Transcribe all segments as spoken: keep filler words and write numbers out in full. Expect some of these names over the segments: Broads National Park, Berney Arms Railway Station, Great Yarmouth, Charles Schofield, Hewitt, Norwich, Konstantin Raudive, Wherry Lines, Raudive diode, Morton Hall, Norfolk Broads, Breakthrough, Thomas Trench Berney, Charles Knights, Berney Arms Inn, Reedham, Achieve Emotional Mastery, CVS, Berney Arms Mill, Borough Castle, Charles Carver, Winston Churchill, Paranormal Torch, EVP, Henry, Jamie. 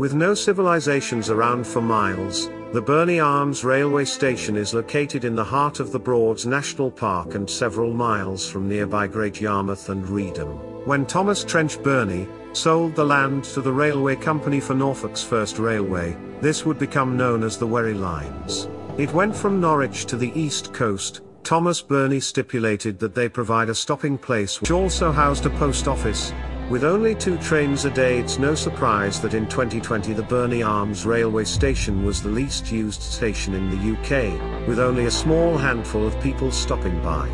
With no civilizations around for miles, the Berney Arms Railway Station is located in the heart of the Broads National Park and several miles from nearby Great Yarmouth and Reedham. When Thomas Trench Berney sold the land to the railway company for Norfolk's first railway, this would become known as the Wherry Lines. It went from Norwich to the east coast. Thomas Berney stipulated that they provide a stopping place which also housed a post office. With only two trains a day, it's no surprise that in twenty twenty the Berney Arms Railway Station was the least used station in the U K, with only a small handful of people stopping by.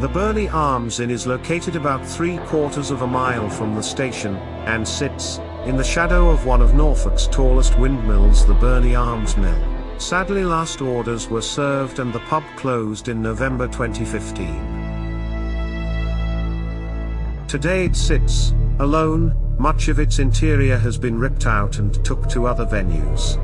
The Berney Arms Inn is located about three quarters of a mile from the station, and sits in the shadow of one of Norfolk's tallest windmills, the Berney Arms Mill. Sadly, last orders were served and the pub closed in November twenty fifteen. Today it sits alone. Much of its interior has been ripped out and took to other venues.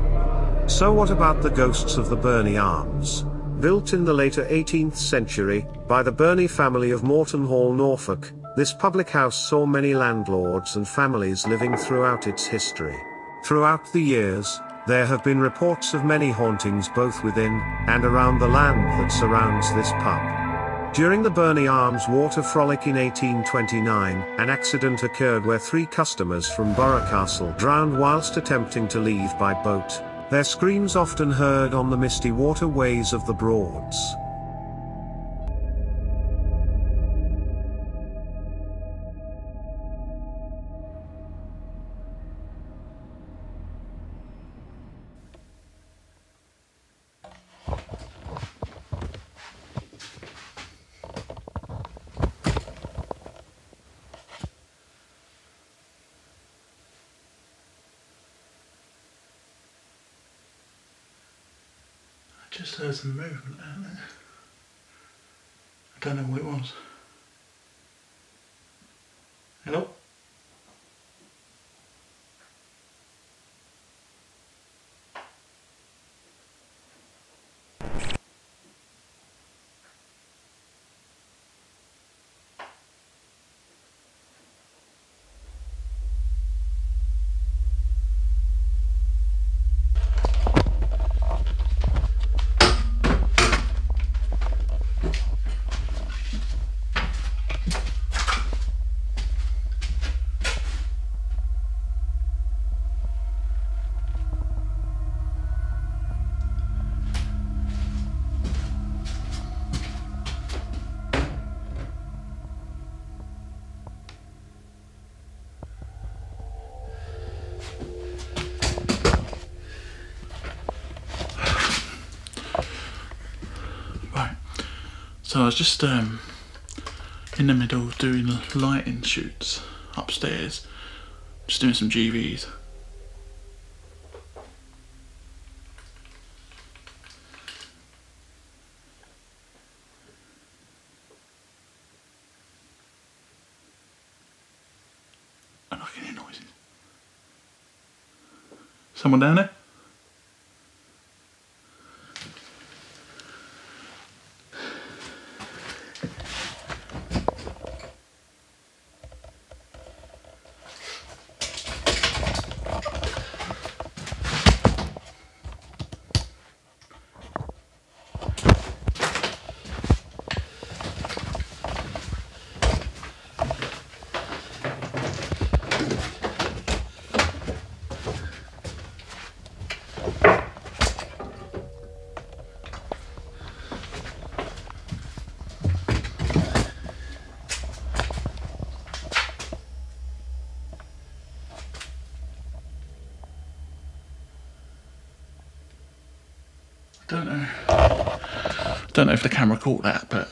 So what about the ghosts of the Berney Arms? Built in the later eighteenth century, by the Berney family of Morton Hall, Norfolk, this public house saw many landlords and families living throughout its history. Throughout the years, there have been reports of many hauntings both within and around the land that surrounds this pub. During the Berney Arms Water Frolic in eighteen twenty-nine, an accident occurred where three customers from Borough Castle drowned whilst attempting to leave by boat, their screams often heard on the misty waterways of the Broads. Just heard some movement out there. I don't know what it was. Hello? So I was just um, in the middle of doing lighting shoots upstairs, just doing some G Vs. And I can hear noises. Someone down there? Don't know. Don't know if the camera caught that, but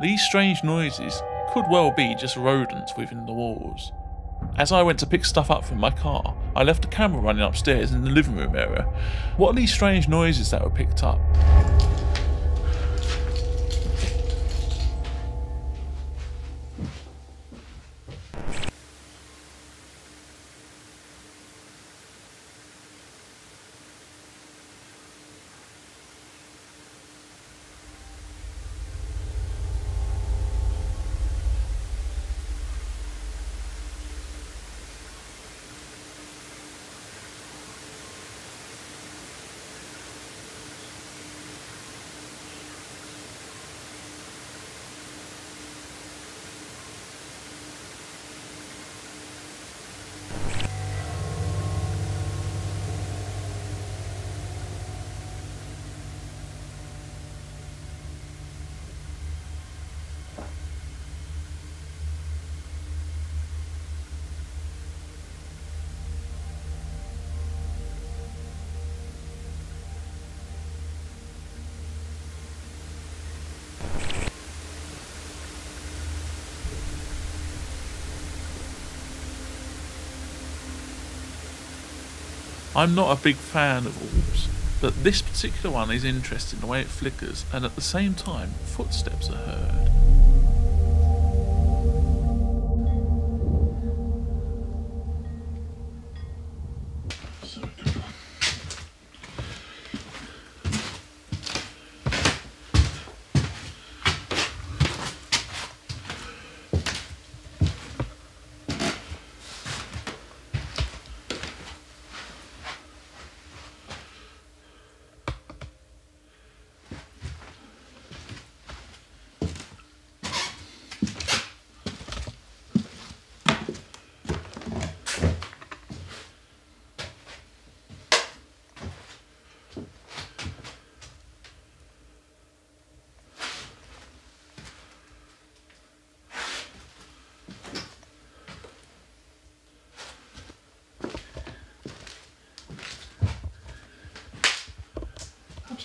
These strange noises could well be just rodents within the walls. As I went to pick stuff up from my car, I left the camera running upstairs in the living room area. What are these strange noises that were picked up? I'm not a big fan of orbs, but this particular one is interesting the way it flickers, and at the same time footsteps are heard.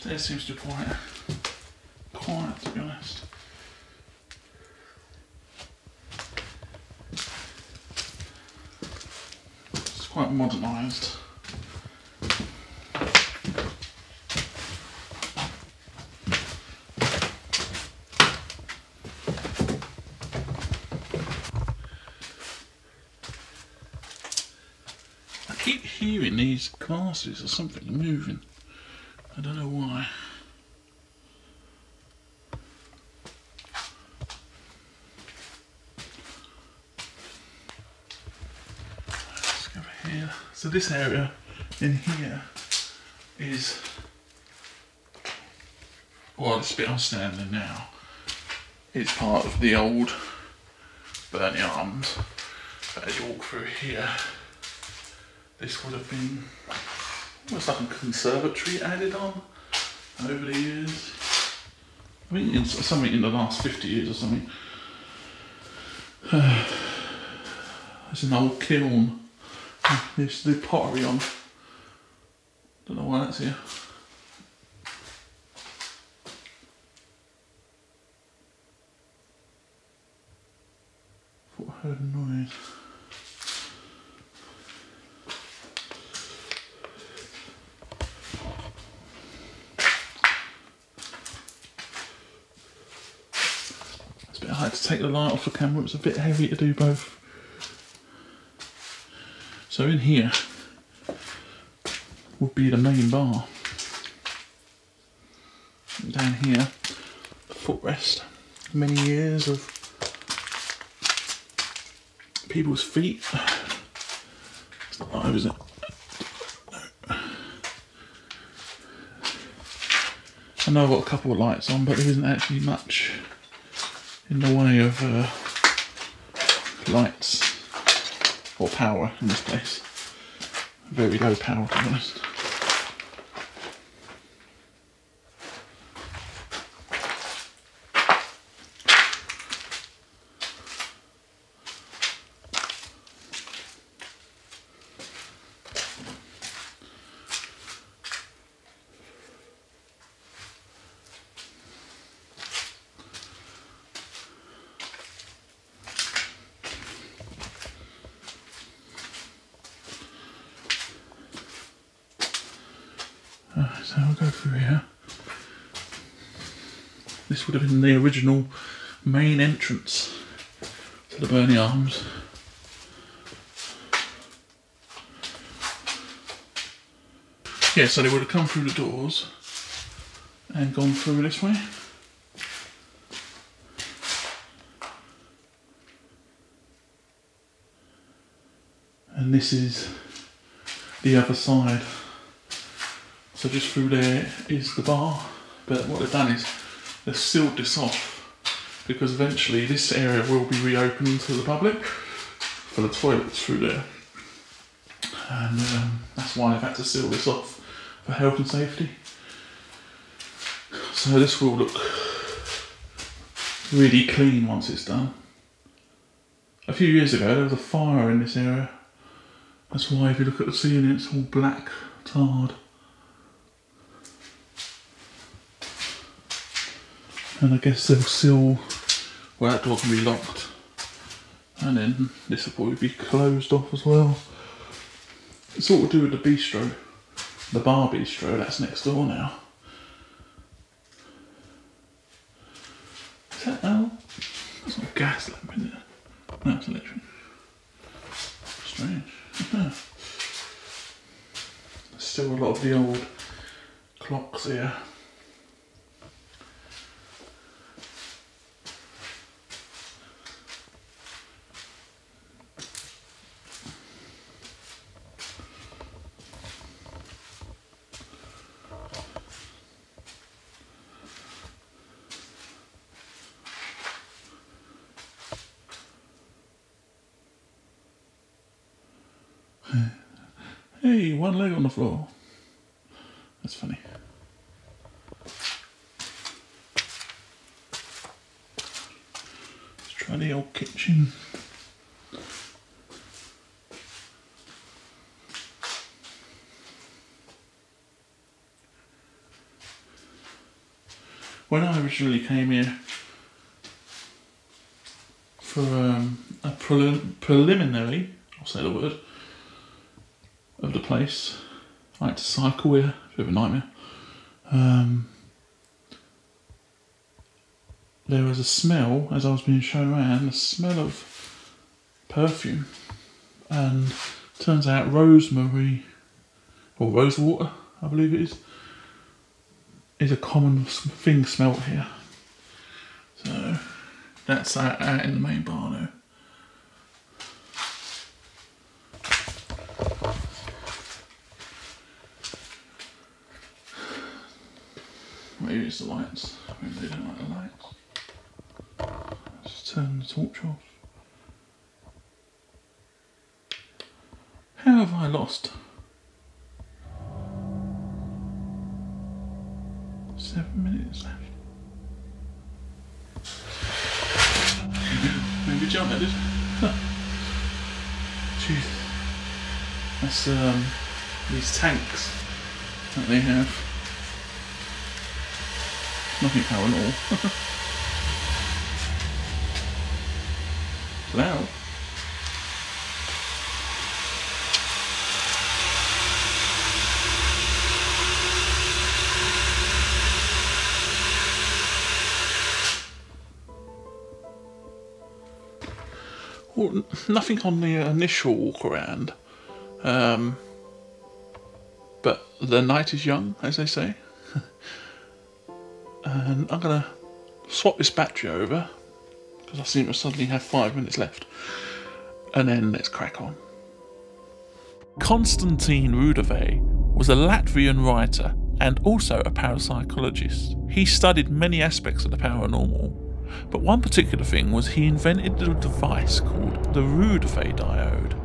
It seems to be quiet. Quiet, to be honest. It's quite modernised. I keep hearing these glasses or something moving. I don't know why. Let's go over here. So this area in here is, well, this bit I'm standing in now is part of the old Berney Arms. But as you walk through here, this would have been almost like a conservatory added on over the years. I think in something in the last fifty years or something. Uh, there's an old kiln. They used to do pottery on. Don't know why that's here. Thought I heard a noise. I had to take the light off the camera, it was a bit heavy to do both. So in here would be the main bar. And down here, the footrest. Many years of people's feet. It's not live, is it? No. I know I've got a couple of lights on, but there isn't actually much in the way of uh, lights or power in this place. Very low power, to be honest. So I'll go through here. This would have been the original main entrance to the Berney Arms. Yeah, so they would have come through the doors and gone through this way. And this is the other side. So just through there is the bar, but what they've done is they've sealed this off because eventually this area will be reopened to the public for the toilets through there. And um, that's why they've had to seal this off for health and safety. So this will look really clean once it's done. A few years ago there was a fire in this area. That's why if you look at the ceiling it's all black tarred. And I guess they'll seal, well, that door can be locked. And then this will probably be closed off as well. It's all to do with the bistro, the bar bistro, that's next door now. Is that L? That's not a gas lamp, is it? No, it's electric. Strange. There's still a lot of the old clocks here. Hey, one leg on the floor. That's funny. Let's try the old kitchen. When I originally came here for um, a prelim preliminary, I'll say the word, of the place, I had to cycle here, a bit of a nightmare. Um, there was a smell, as I was being shown around, the smell of perfume, and turns out rosemary, or rosewater, I believe it is, is a common thing smelt here. So that's out in the main bar now. Maybe it's the lights. Maybe they don't like the lights. Let's just turn the torch off. How have I lost seven minutes left? Maybe jump at it. Huh. Jeez, that's um these tanks that they have. Nothing power at all. It's loud. Well, nothing on the initial walk around, um, but the night is young, as they say. And I'm going to swap this battery over because I seem to suddenly have five minutes left, and then let's crack on. Konstantin Raudive was a Latvian writer and also a parapsychologist. He studied many aspects of the paranormal, but one particular thing was he invented a device called the Raudive diode.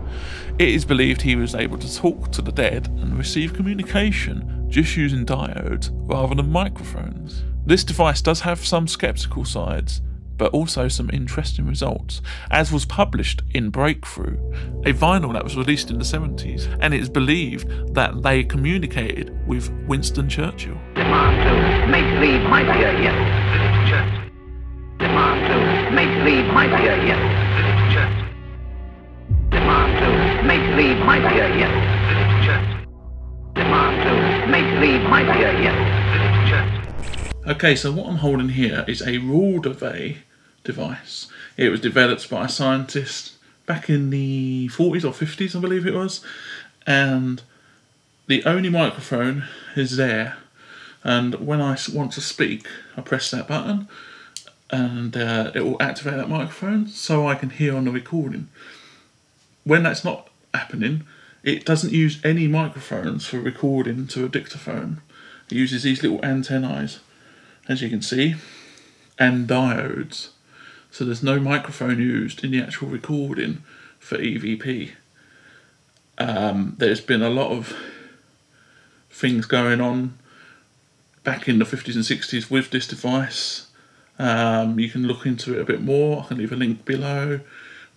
It is believed he was able to talk to the dead and receive communication just using diodes rather than microphones. This device does have some sceptical sides, but also some interesting results, as was published in Breakthrough, a vinyl that was released in the seventies, and it is believed that they communicated with Winston Churchill. Demand to make leave my dear yes. Demand to make leave my dear yes. Demand to make leave my dear yes. Demand to make leave my dear yes. Okay, so what I'm holding here is a Raudive device. It was developed by a scientist back in the forties or fifties, I believe it was, and the only microphone is there, and when I want to speak, I press that button, and uh, it will activate that microphone so I can hear on the recording. When that's not happening, it doesn't use any microphones for recording to a dictaphone. It uses these little antennae, as you can see, and diodes. So there's no microphone used in the actual recording for E V P. Um, there's been a lot of things going on back in the fifties and sixties with this device. Um, you can look into it a bit more. I can leave a link below.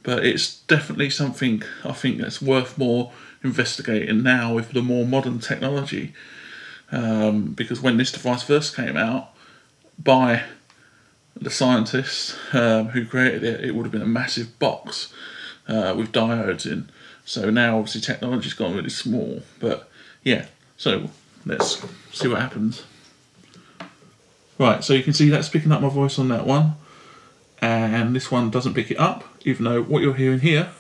But it's definitely something I think that's worth more investigating now with the more modern technology. Um, because when this device first came out by the scientists um, who created it, it would have been a massive box uh, with diodes in. So now obviously technology's gone really small. But yeah, so let's see what happens. Right, so you can see that's picking up my voice on that one. And this one doesn't pick it up, even though what you're hearing here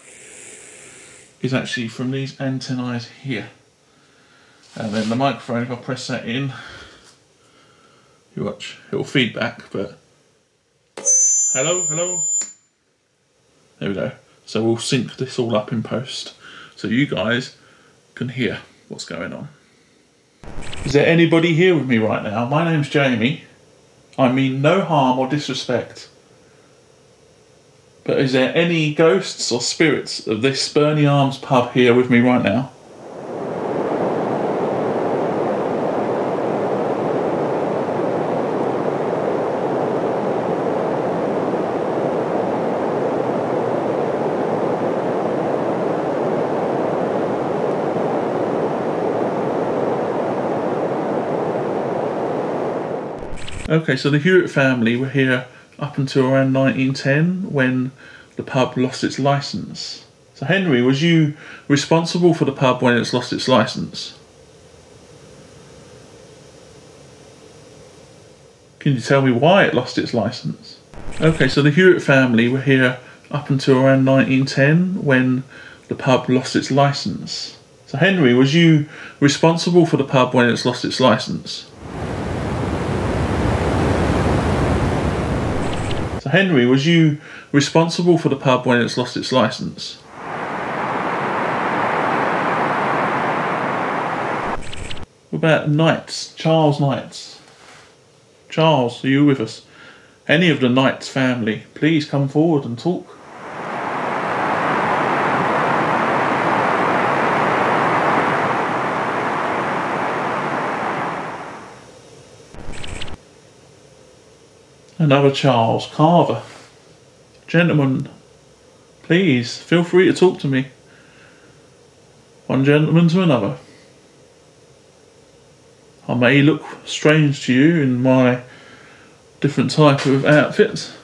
is actually from these antennae here. And then the microphone, if I press that in, you watch, it'll feed back, but... Hello, hello. There we go. So we'll sync this all up in post, so you guys can hear what's going on. Is there anybody here with me right now? My name's Jamie. I mean no harm or disrespect. But is there any ghosts or spirits of this Berney Arms pub here with me right now? Okay, so the Hewitt family were here up until around nineteen ten when the pub lost its licence. So Henry, was you responsible for the pub when it's lost its licence? Can you tell me why it lost its licence? Okay, so the Hewitt family were here up until around nineteen ten when the pub lost its licence. So Henry, was you responsible for the pub when it's lost its licence? Henry, was you responsible for the pub when it's lost its licence? What about Knights? Charles Knights? Charles, are you with us? Any of the Knights family, please come forward and talk. Another Charles Carver. Gentlemen, please feel free to talk to me. One gentleman to another. I may look strange to you in my different type of outfits.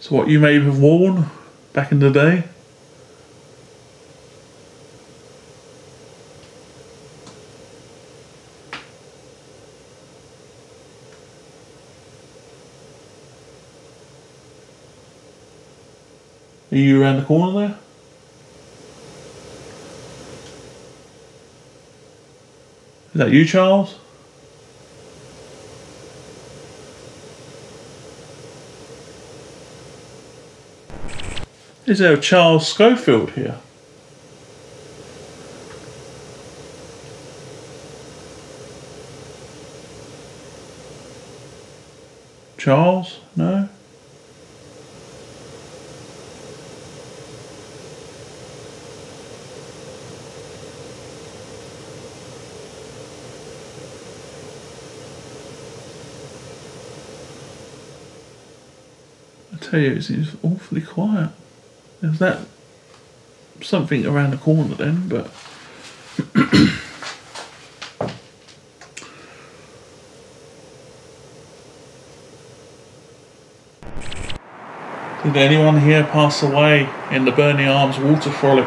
So what you may have worn back in the day. Are you around the corner there? Is that you, Charles? Is there a Charles Schofield here? Charles? No? Tell you, it seems awfully quiet. There's that something around the corner then, but did anyone here pass away in the Berney Arms water frolic?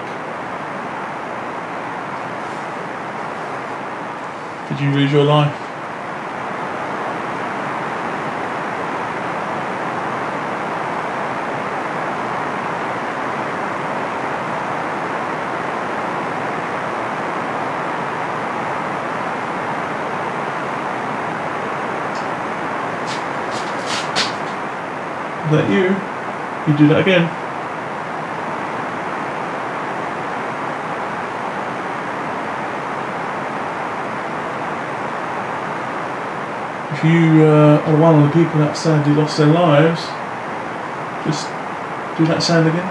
Did you lose your life? Is that you? You do that again. If you uh, are one of the people that sadly lost their lives, just do that sound again.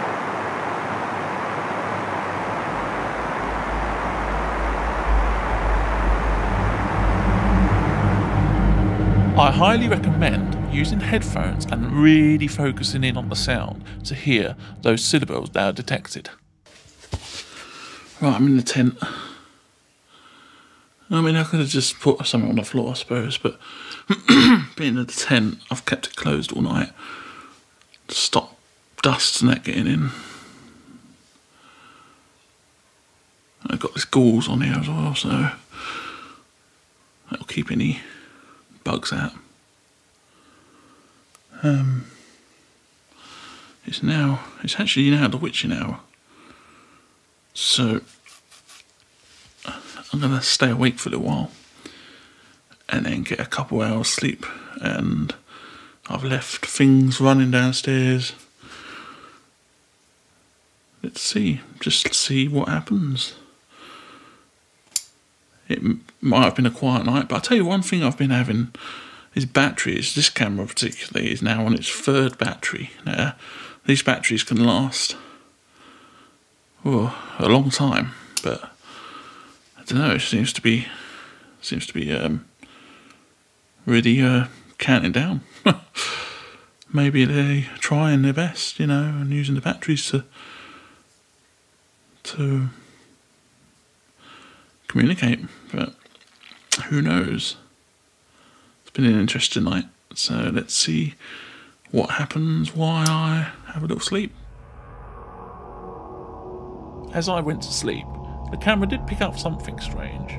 I highly recommend using headphones and really focusing in on the sound to hear those syllables that are detected. Right, I'm in the tent. I mean, I could have just put something on the floor, I suppose, but being in the tent, I've kept it closed all night. Stop dust and that getting in. I've got this gauze on here as well, so that'll keep any bugs out. Um, it's now, it's actually now the witching hour. So I'm going to stay awake for a little while and then get a couple hours sleep, and I've left things running downstairs. Let's see, just see what happens. It might have been a quiet night, but I'll tell you one thing I've been having is batteries. This camera particularly is now on its third battery. Now, these batteries can last oh, a long time, but I don't know. It seems to be seems to be um, really uh, counting down. Maybe they're trying their best, you know, and using the batteries to to. communicate, but who knows? It's been an interesting night, so let's see what happens while I have a little sleep. As I went to sleep, the camera did pick up something strange.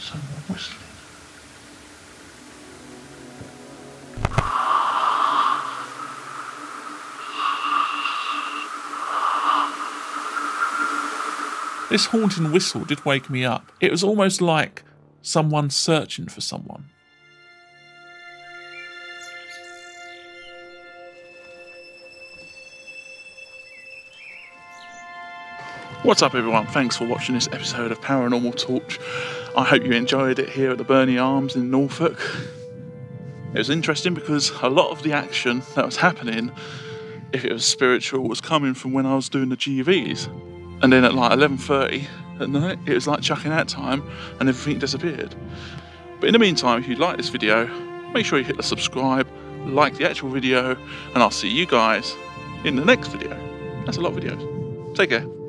Someone whistling. This haunting whistle did wake me up. It was almost like someone searching for someone. What's up everyone, thanks for watching this episode of Paranormal Torch. I hope you enjoyed it here at the Berney Arms in Norfolk. It was interesting because a lot of the action that was happening, if it was spiritual, was coming from when I was doing the G Vs. And then at like eleven thirty at night, it was like chucking out time and everything disappeared. But in the meantime, if you like this video, make sure you hit the subscribe, like the actual video, and I'll see you guys in the next video. That's a lot of videos. Take care.